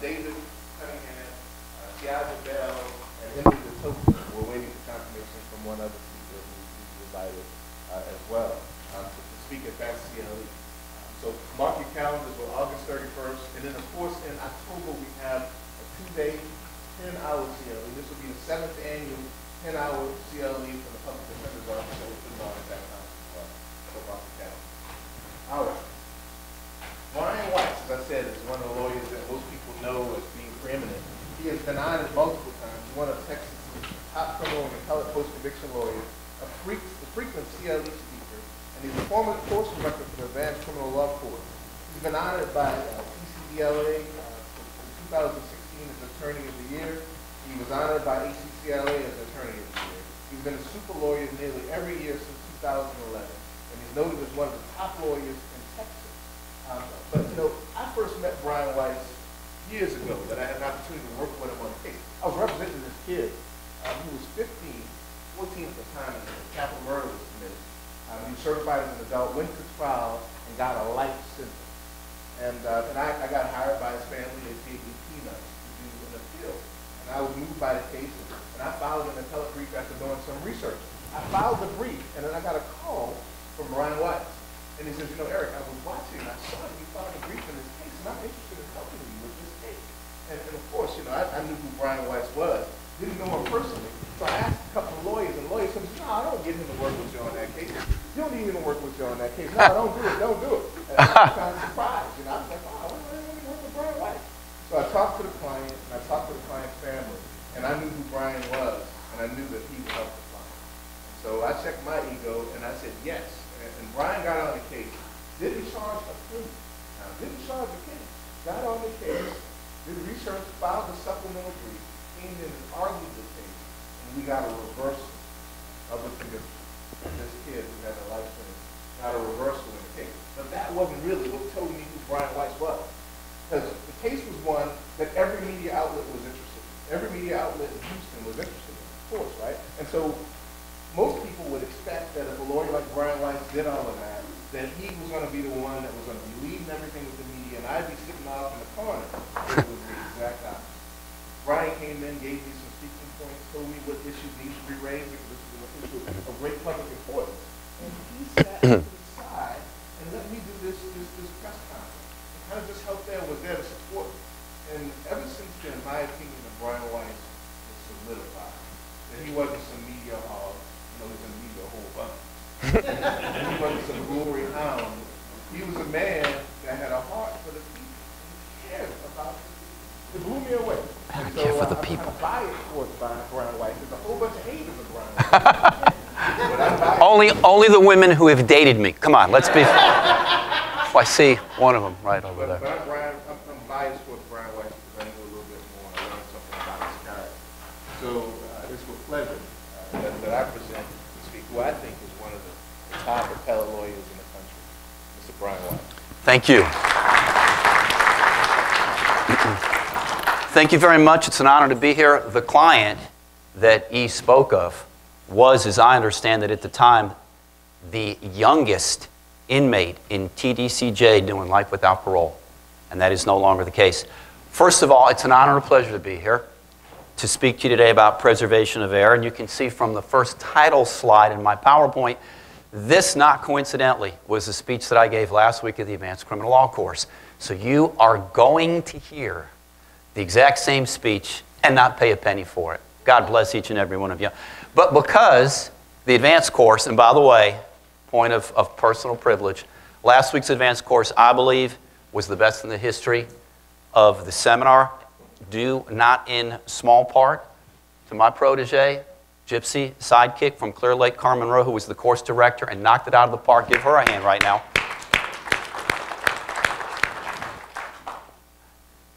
David Cunningham, Tiago Bell, and Henry Latoka. We're waiting for confirmation from one other speaker who is invited as well to speak at that CLE. So mark your calendars for August 31st. And then, of course, in October, we have a two-day, 10-hour CLE. This will be the 7th annual 10-hour CLE for the Public Defender's Office. So we'll put at that time as well. So mark your calendar. All right. Brian Wice, as I said, is one of the lawyers that most people know as being preeminent. He has denied it multiple times. He's one of Texas' top criminal and appellate post-conviction lawyers, a frequent CLE speaker, and he's a former course director for the Advanced Criminal Law Court. He's been honored by TCDLA in 2016 as Attorney of the Year. He was honored by ACCLA as Attorney of the Year. He's been a super lawyer nearly every year since 2011, and he's noted as one of the top lawyers in Texas. But, you know, I first met Brian Wice years ago that I had an opportunity to work with him on a case. I was representing this kid who was 14 at the time, and a capital murder was committed. He was certified as an adult, went to trial, and got a life sentence. And I got hired by his family and paid me peanuts to do an appeal. And I was moved by the case, and I filed an appellate brief after doing some research. I filed the brief, and then I got a call from Brian Wice. And he says, you know, Eric, I was watching and I saw you filed a brief in this case, and I'm interested in helping you with this case. And of course, you know, I knew who Brian Wice was. Didn't know him personally. So I asked a couple of lawyers, and lawyers said, no, I don't get him to work with you on that case. You don't need him to work with you on that case. No, don't do it. And I was kind of surprised. You know, I was like, oh, I don't really want to work with Brian Wice. So I talked to the client, and I talked to the client's family, and I knew who Brian was, and I knew that he would help the client. So I checked my ego, and I said, yes. And Brian got on the case, didn't charge a plea. Now, didn't charge a case. Got on the case, did research, filed a supplemental brief, came in and argued the case, and we got a reversal of the conviction. This kid who had a life sentence got a reversal in the case. But that wasn't really what told me who Brian Wice was. Because the case was one that every media outlet was interested in. Every media outlet in Houston was interested in, of course, right? And so, most people would expect that if a lawyer like Brian Wice did all of that, that he was going to be the one that was going to be leading everything with the media, and I'd be sitting off in the corner. It was the exact opposite. Brian came in, gave me some speaking points, told me what issues needed to be raised, because this was an issue of great public importance. And he sat to the side and let me do this press conference. And kind of just helped there, was there to support me. And ever since then, my opinion of Brian Wice was solidified. That he wasn't some media hog. No, he's going to need a whole bunch. He wasn't some glory hound. He was a man that had a heart for the people. He cared about the people. It blew me away. I so care for the people. I'm biased towards Brian Wice. There's a whole bunch of haters of Brian Wice. Only the women who have dated me. Come on, let's be. Oh, I see one of them right over there. But I'm biased towards Brian Wice because I know a little bit more. I learned something about his guy. So it's with pleasure that I present to speak who I think is one of the top appellate lawyers in the country, Mr. Brian Wice. Thank you. Thank you very much. It's an honor to be here. The client that E spoke of was, as I understand it at the time, the youngest inmate in TDCJ doing life without parole, and that is no longer the case. First of all, it's an honor and a pleasure to be here to speak to you today about preservation of air. And you can see from the first title slide in my PowerPoint, this, not coincidentally, was the speech that I gave last week at the Advanced Criminal Law course. So you are going to hear the exact same speech and not pay a penny for it. God bless each and every one of you. But because the advanced course, and by the way, point of personal privilege, last week's advanced course, I believe, was the best in the history of the seminar, due not in small part to my protege, Gypsy Sidekick from Clear Lake, Carmen Roe, who was the course director and knocked it out of the park. Give her a hand right now.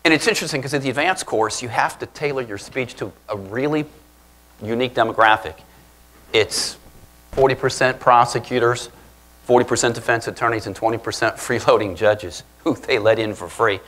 And it's interesting because in the advanced course, you have to tailor your speech to a really unique demographic. It's 40% prosecutors, 40% defense attorneys, and 20% freeloading judges who they let in for free.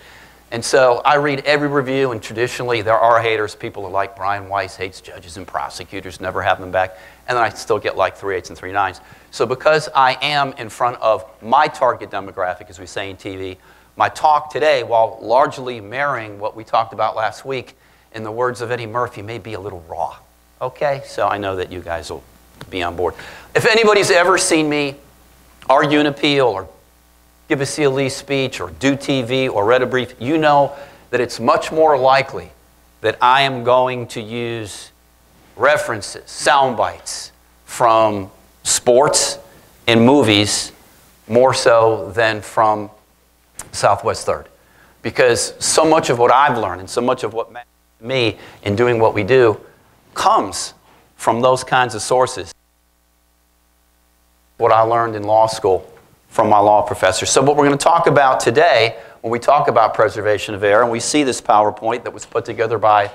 And so I read every review, and traditionally there are haters. People are like, Brian Wice hates judges and prosecutors, never have them back. And then I still get like 3/8 and 3/9. So because I am in front of my target demographic, as we say in TV, My talk today, while largely mirroring what we talked about last week, in the words of Eddie Murphy, may be a little raw. Okay? So I know that you guys will be on board. If anybody's ever seen me argue an appeal or give a CLE speech or do TV or read a brief, you know that it's much more likely that I am going to use references, sound bites from sports and movies more so than from Southwest 3rd. Because so much of what I've learned and so much of what matters to me in doing what we do comes from those kinds of sources. What I learned in law school from my law professor. So what we're going to talk about today when we talk about preservation of error, and we see this PowerPoint that was put together by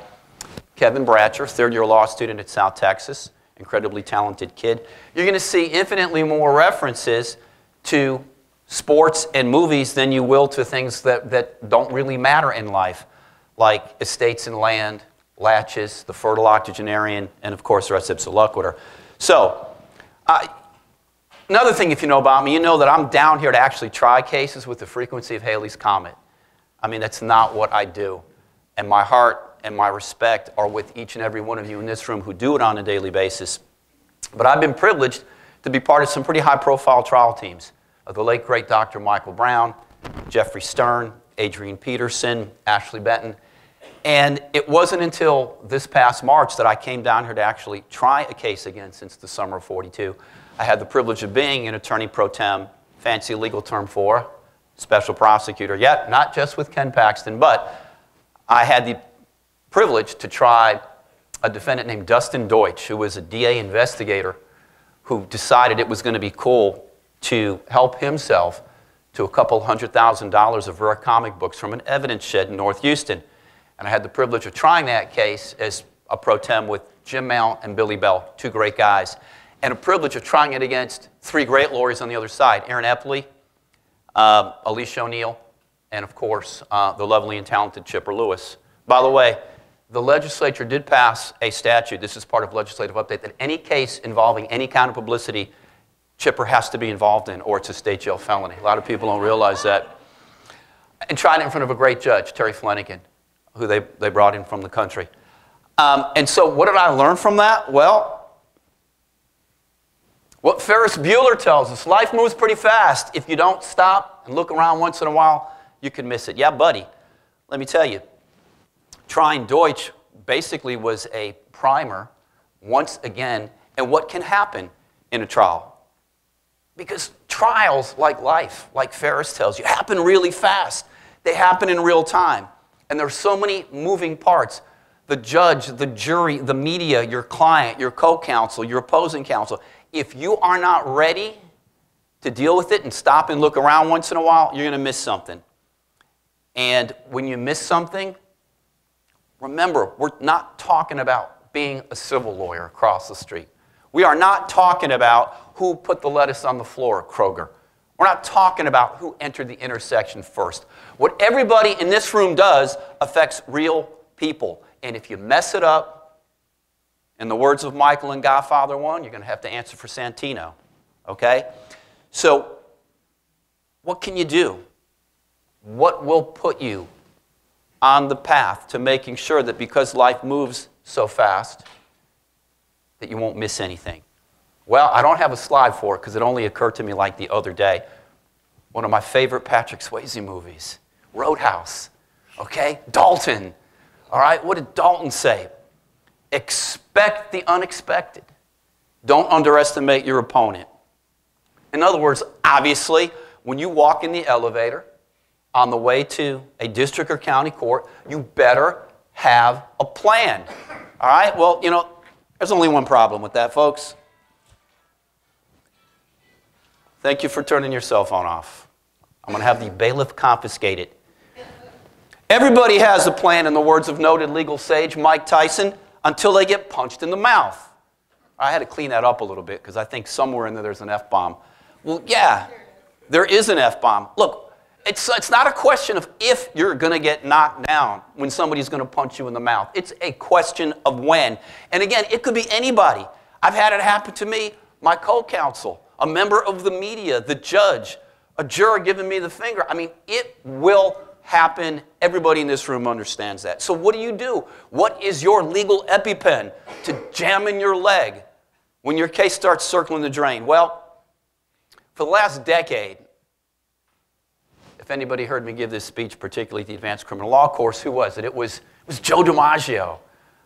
Kevin Bratcher, third-year law student at South Texas, incredibly talented kid. You're going to see infinitely more references to sports and movies than you will to things that don't really matter in life, like estates and land, latches, the fertile octogenarian, and of course, res ipsa loquitur. So another thing, if you know about me, you know that I'm down here to actually try cases with the frequency of Halley's Comet. I mean, that's not what I do. And my heart and my respect are with each and every one of you in this room who do it on a daily basis. But I've been privileged to be part of some pretty high-profile trial teams of the late, great Dr. Michael Brown, Jeffrey Stern, Adrian Peterson, Ashley Benton. And it wasn't until this past March that I came down here to actually try a case again since the summer of '42. I had the privilege of being an attorney pro tem, fancy legal term for special prosecutor, yet not just with Ken Paxton, but I had the privilege to try a defendant named Dustin Deutsch, who was a DA investigator who decided it was going to be cool to help himself to a couple $100,000 of rare comic books from an evidence shed in North Houston. And I had the privilege of trying that case as a pro tem with Jim Mount and Billy Bell, two great guys, and a privilege of trying it against three great lawyers on the other side, Aaron Epley, Alicia O'Neill, and of course, the lovely and talented Chipper Lewis. By the way, the legislature did pass a statute, this is part of legislative update, that any case involving any kind of publicity, Chipper has to be involved in, or it's a state jail felony. A lot of people don't realize that. And tried it in front of a great judge, Terry Flanagan, who they brought in from the country. And so what did I learn from that? Well, what Ferris Bueller tells us, life moves pretty fast. If you don't stop and look around once in a while, you can miss it. Yeah, buddy, let me tell you. Trying Deutsch basically was a primer, once again, and what can happen in a trial. Because trials, like life, like Ferris tells you, happen really fast. They happen in real time. And there's so many moving parts. The judge, the jury, the media, your client, your co-counsel, your opposing counsel. If you are not ready to deal with it and stop and look around once in a while, you're going to miss something. And when you miss something, remember, we're not talking about being a civil lawyer across the street. We are not talking about who put the lettuce on the floor at Kroger. We're not talking about who entered the intersection first. What everybody in this room does affects real people. And if you mess it up, in the words of Michael in Godfather 1, you're going to have to answer for Santino. Okay? So, what can you do? What will put you on the path to making sure that because life moves so fast that you won't miss anything? Well, I don't have a slide for it because it only occurred to me like the other day. One of my favorite Patrick Swayze movies, Roadhouse, okay? Dalton, all right? What did Dalton say? Expect the unexpected. Don't underestimate your opponent. In other words, obviously, when you walk in the elevator, on the way to a district or county court, you better have a plan. All right? Well, you know, there's only one problem with that, folks. Thank you for turning your cell phone off. I'm going to have the bailiff confiscate it. Everybody has a plan, in the words of noted legal sage Mike Tyson, until they get punched in the mouth. I had to clean that up a little bit because I think somewhere in there there's an F-bomb. Well, yeah, there is an F-bomb. Look. It's not a question of if you're going to get knocked down when somebody's going to punch you in the mouth. It's a question of when. And again, it could be anybody. I've had it happen to me, my co-counsel, a member of the media, the judge, a juror giving me the finger. I mean, it will happen. Everybody in this room understands that. So what do you do? What is your legal EpiPen to jam in your leg when your case starts circling the drain? Well, for the last decade, if anybody heard me give this speech, particularly at the Advanced Criminal Law course, who was it? It was Joe DiMaggio.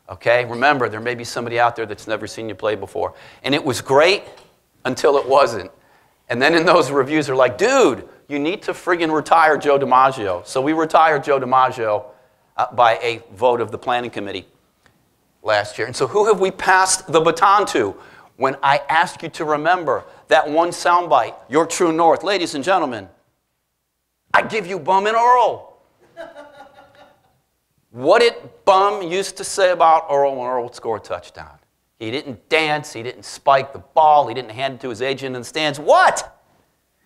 Okay? Remember, there may be somebody out there that's never seen you play before. And it was great until it wasn't. And then in those reviews, they're like, dude, you need to friggin' retire Joe DiMaggio. So we retired Joe DiMaggio by a vote of the Planning Committee last year. And so who have we passed the baton to? When I ask you to remember that one soundbite, your true north, ladies and gentlemen, I give you Bum and Earl. What did Bum used to say about Earl when Earl would score a touchdown? He didn't dance, he didn't spike the ball, he didn't hand it to his agent in the stands. What?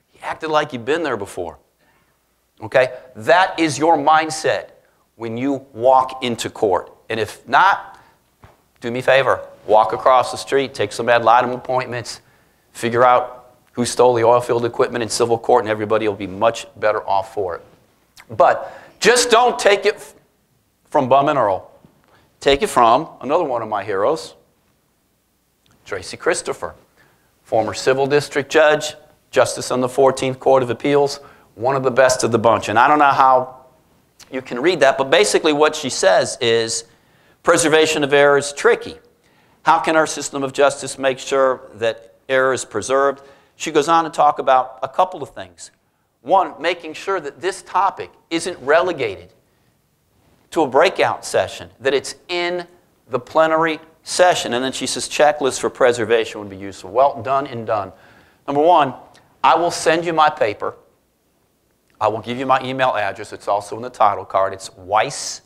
He acted like he'd been there before. Okay? That is your mindset when you walk into court. And if not, do me a favor. Walk across the street, take some ad litem appointments, figure out who stole the oil field equipment in civil court, and everybody will be much better off for it. But just don't take it from Bum and Earl. Take it from another one of my heroes, Tracy Christopher, former civil district judge, justice on the 14th Court of Appeals, one of the best of the bunch. And I don't know how you can read that, but basically what she says is preservation of error is tricky. How can our system of justice make sure that error is preserved? She goes on to talk about a couple of things. One, making sure that this topic isn't relegated to a breakout session, that it's in the plenary session. And then she says checklists for preservation would be useful. Well, done and done. Number one, I will send you my paper. I will give you my email address. It's also in the title card. It's Wice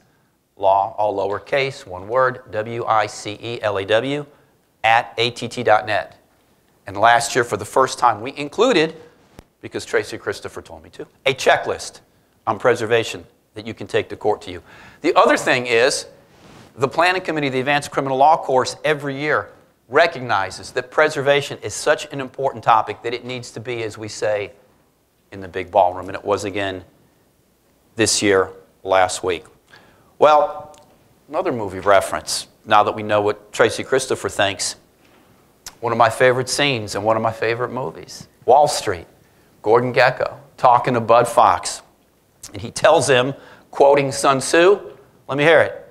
Law, all lowercase, one word, W-I-C-E-L-A-W, at att.net. And last year, for the first time, we included, because Tracy Christopher told me to, a checklist on preservation that you can take to court to you. The other thing is, the Planning Committee of the Advanced Criminal Law course every year recognizes that preservation is such an important topic that it needs to be, as we say, in the big ballroom. And it was again this year, last week. Well, another movie reference, now that we know what Tracy Christopher thinks. One of my favorite scenes in one of my favorite movies, Wall Street, Gordon Gekko talking to Bud Fox. And he tells him, quoting Sun Tzu, let me hear it,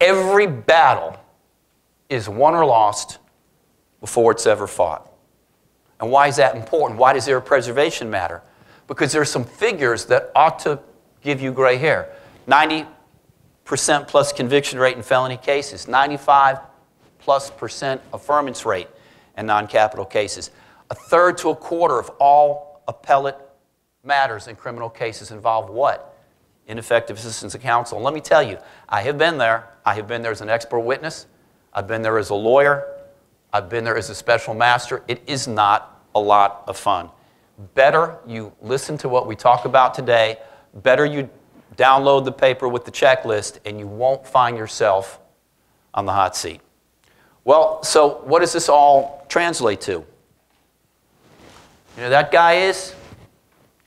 every battle is won or lost before it's ever fought. And why is that important? Why does error preservation matter? Because there are some figures that ought to give you gray hair. 90% plus conviction rate in felony cases, 95+% affirmance rate in non-capital cases. A third to a quarter of all appellate matters in criminal cases involve what? Ineffective assistance of counsel. Let me tell you, I have been there. I have been there as an expert witness. I've been there as a lawyer. I've been there as a special master. It is not a lot of fun. Better you listen to what we talk about today. Better you download the paper with the checklist, and you won't find yourself on the hot seat. Well, so what does this all translate to? You know who that guy is?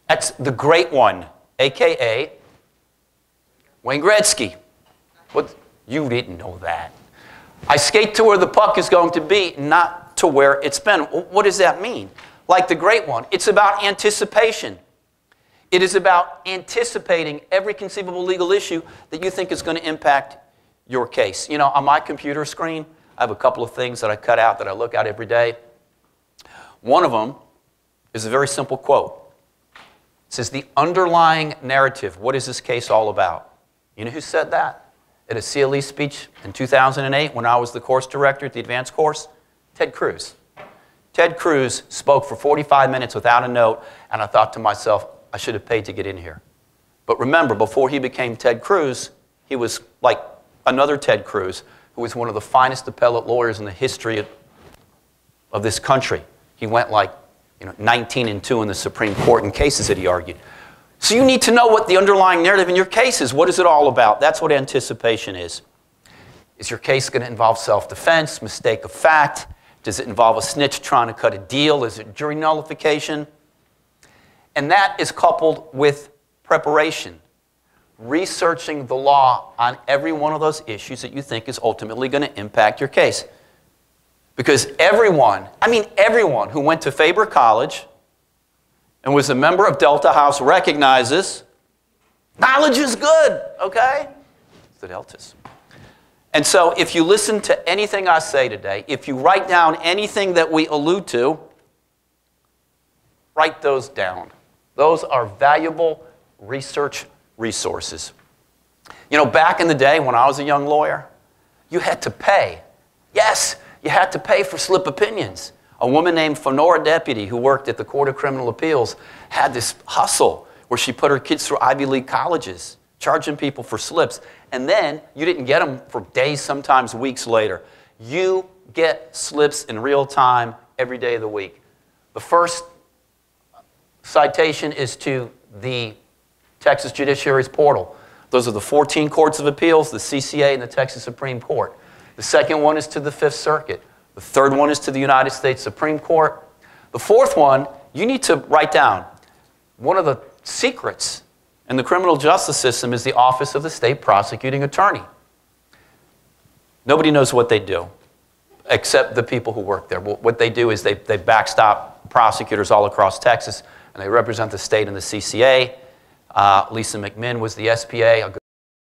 That's the great one, a.k.a. Wayne Gretzky. What? You didn't know that. I skate to where the puck is going to be, not to where it's been. What does that mean? Like the great one, it's about anticipation. It is about anticipating every conceivable legal issue that you think is going to impact your case. You know, on my computer screen, I have a couple of things that I cut out that I look at every day. One of them is a very simple quote. It says, the underlying narrative, what is this case all about? You know who said that? At a CLE speech in 2008 when I was the course director at the advanced course? Ted Cruz. Ted Cruz spoke for 45 minutes without a note, and I thought to myself, I should have paid to get in here. But remember, before he became Ted Cruz, he was like another Ted Cruz, who was one of the finest appellate lawyers in the history of this country. He went like 19-2 in the Supreme Court in cases that he argued. So you need to know what the underlying narrative in your case is. What is it all about? That's what anticipation is. Is your case going to involve self-defense, mistake of fact? Does it involve a snitch trying to cut a deal? Is it jury nullification? And that is coupled with preparation, researching the law on every one of those issues that you think is ultimately going to impact your case. Because everyone, I mean everyone who went to Faber College and was a member of Delta House recognizes knowledge is good, okay? It's the Deltas. And so if you listen to anything I say today, if you write down anything that we allude to, write those down. Those are valuable research resources. You know, back in the day when I was a young lawyer, you had to pay. Yes, you had to pay for slip opinions. A woman named Fenora Deputy, who worked at the Court of Criminal Appeals, had this hustle where she put her kids through Ivy League colleges, charging people for slips. And then you didn't get them for days, sometimes weeks later. You get slips in real time every day of the week. The first citation is to the Texas Judiciary's portal. Those are the 14 courts of appeals, the CCA, and the Texas Supreme Court. The second one is to the Fifth Circuit. The third one is to the United States Supreme Court. The fourth one, you need to write down. One of the secrets in the criminal justice system is the Office of the State Prosecuting Attorney. Nobody knows what they do, except the people who work there. What they do is they backstop prosecutors all across Texas, and they represent the state in the CCA. Lisa McMinn was the SPA.